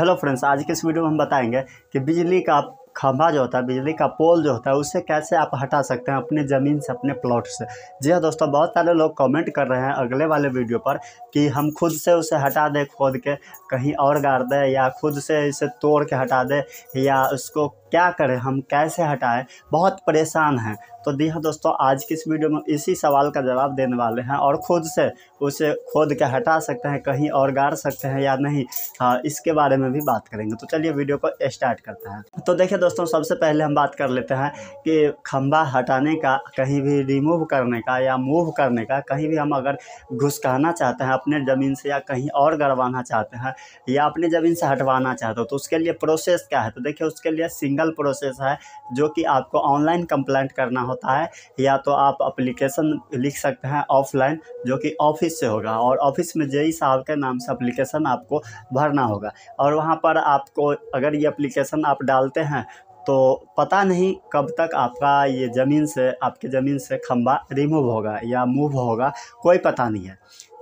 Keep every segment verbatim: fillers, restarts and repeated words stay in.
Hello friends, आज के इस वीडियो में हम बताएंगे कि बिजली का खंभा जो होता है, बिजली का पोल जो होता है, उसे कैसे आप हटा सकते हैं अपने ज़मीन से, अपने प्लॉट से। जी हाँ दोस्तों, बहुत सारे लोग कमेंट कर रहे हैं अगले वाले वीडियो पर कि हम खुद से उसे हटा दें, खोद के कहीं और गाड़ दें या खुद से इसे तोड़ के हटा दें या उसको क्या करें, हम कैसे हटाएं, बहुत परेशान हैं। तो जी हाँ दोस्तों, आज की इस वीडियो में इसी सवाल का जवाब देने वाले हैं और ख़ुद से उसे खोद के हटा सकते हैं, कहीं और गाड़ सकते हैं या नहीं, हाँ इसके बारे में भी बात करेंगे। तो चलिए वीडियो को स्टार्ट करते हैं। तो देखिए दोस्तों, सबसे पहले हम बात कर लेते हैं कि खंभा हटाने का, कहीं भी रिमूव करने का या मूव करने का, कहीं भी हम अगर घुसकाना चाहते हैं अपने ज़मीन से या कहीं और गड़वाना चाहते हैं या अपने ज़मीन से हटवाना चाहते हो, तो उसके लिए प्रोसेस क्या है। तो देखिए उसके लिए सिंगल प्रोसेस है जो कि आपको ऑनलाइन कंप्लेंट करना होता है या तो आप एप्लीकेशन लिख सकते हैं ऑफलाइन, जो कि ऑफिस से होगा और ऑफिस में जेई साहब के नाम से एप्लीकेशन आपको भरना होगा। और वहाँ पर आपको अगर ये एप्लीकेशन आप डालते हैं तो पता नहीं कब तक आपका ये ज़मीन से, आपके ज़मीन से खंभा रिमूव होगा या मूव होगा, कोई पता नहीं है।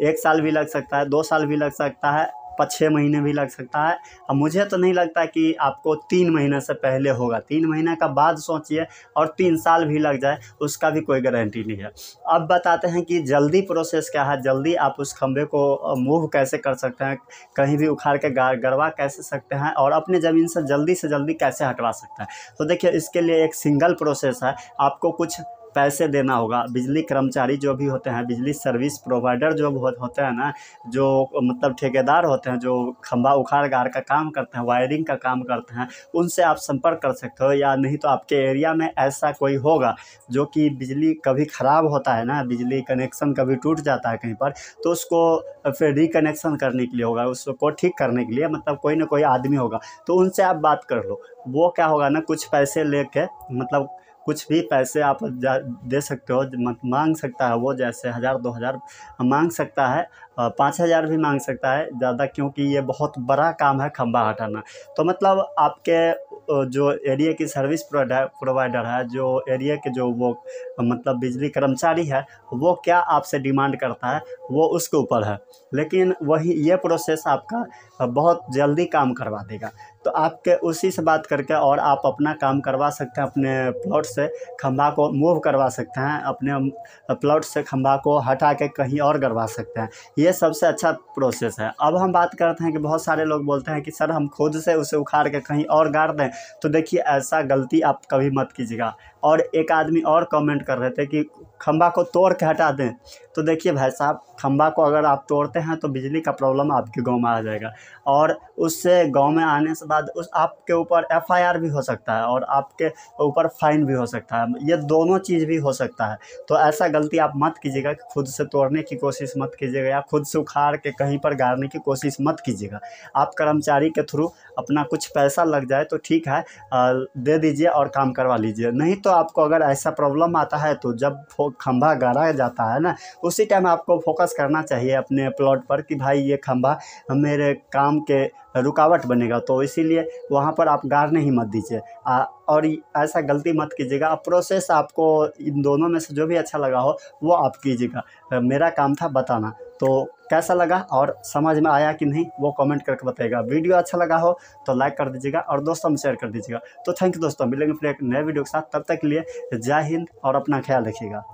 एक साल भी लग सकता है, दो साल भी लग सकता है, छः महीने भी लग सकता है। अब मुझे तो नहीं लगता कि आपको तीन महीने से पहले होगा, तीन महीने का बाद सोचिए, और तीन साल भी लग जाए उसका भी कोई गारंटी नहीं है। अब बताते हैं कि जल्दी प्रोसेस क्या है, जल्दी आप उस खंभे को मूव कैसे कर सकते हैं, कहीं भी उखाड़ के गड़वा कैसे सकते हैं और अपने ज़मीन से जल्दी से जल्दी कैसे हटवा सकते हैं। तो देखिए इसके लिए एक सिंगल प्रोसेस है, आपको कुछ पैसे देना होगा। बिजली कर्मचारी जो भी होते हैं, बिजली सर्विस प्रोवाइडर जो होते हैं ना, जो मतलब ठेकेदार होते हैं, जो खंभा उखाड़ गाड़ का काम करते हैं, वायरिंग का काम करते हैं, उनसे आप संपर्क कर सकते हो, या नहीं तो आपके एरिया में ऐसा कोई होगा जो कि बिजली कभी ख़राब होता है ना, बिजली कनेक्शन कभी टूट जाता है कहीं पर, तो उसको फिर रिकनेक्शन करने के लिए होगा, उसको ठीक करने के लिए मतलब कोई ना कोई आदमी होगा, तो उनसे आप बात कर लो। वो क्या होगा ना, कुछ पैसे ले कर, मतलब कुछ भी पैसे आप दे सकते हो, मांग सकता है वो, जैसे हज़ार दो हज़ार मांग सकता है, पाँच हज़ार भी मांग सकता है ज़्यादा, क्योंकि ये बहुत बड़ा काम है खंभा हटाना। तो मतलब आपके जो एरिया की सर्विस प्रोवाइडर है, जो एरिया के जो वो मतलब बिजली कर्मचारी है, वो क्या आपसे डिमांड करता है वो उसके ऊपर है, लेकिन वही ये प्रोसेस आपका बहुत जल्दी काम करवा देगा। तो आपके उसी से बात करके और आप अपना काम करवा सकते हैं, अपने प्लॉट से खंभा को मूव करवा सकते हैं, अपने प्लॉट से खंभा को हटा के कहीं और गड़वा सकते हैं। ये सबसे अच्छा प्रोसेस है। अब हम बात करते हैं कि बहुत सारे लोग बोलते हैं कि सर हम खुद से उसे उखाड़ के कहीं और गाड़ दें, तो देखिए ऐसा गलती आप कभी मत कीजिएगा। और एक आदमी और कमेंट कर रहे थे कि खंभा को तोड़ के हटा दें, तो देखिए भाई साहब, खंभा को अगर आप तोड़ते हैं तो बिजली का प्रॉब्लम आपके गांव में आ जाएगा और उससे गांव में आने से बाद उस आपके ऊपर एफ आई आर भी हो सकता है और आपके ऊपर फाइन भी हो सकता है, ये दोनों चीज़ भी हो सकता है। तो ऐसा गलती आप मत कीजिएगा कि खुद से तोड़ने की कोशिश मत कीजिएगा या खुद से उखाड़ के कहीं पर गाड़ने की कोशिश मत कीजिएगा। आप कर्मचारी के थ्रू अपना कुछ पैसा लग जाए तो ठीक है, दे दीजिए और काम करवा लीजिए, नहीं तो आपको अगर ऐसा प्रॉब्लम आता है तो जब खंभा गाड़ा जाता है ना, उसी टाइम आपको फोकस करना चाहिए अपने प्लॉट पर कि भाई ये खंभा मेरे काम के रुकावट बनेगा, तो इसीलिए वहाँ पर आप गाड़ने ही मत दीजिए और ऐसा गलती मत कीजिएगा। प्रोसेस आपको इन दोनों में से जो भी अच्छा लगा हो वो आप कीजिएगा, मेरा काम था बताना। तो कैसा लगा और समझ में आया कि नहीं वो कमेंट करके बताइएगा। वीडियो अच्छा लगा हो तो लाइक कर दीजिएगा और दोस्तों में शेयर कर दीजिएगा। तो थैंक यू दोस्तों, मिलेंगे फिर एक नए वीडियो के साथ, तब तक के लिए जय हिंद और अपना ख्याल रखिएगा।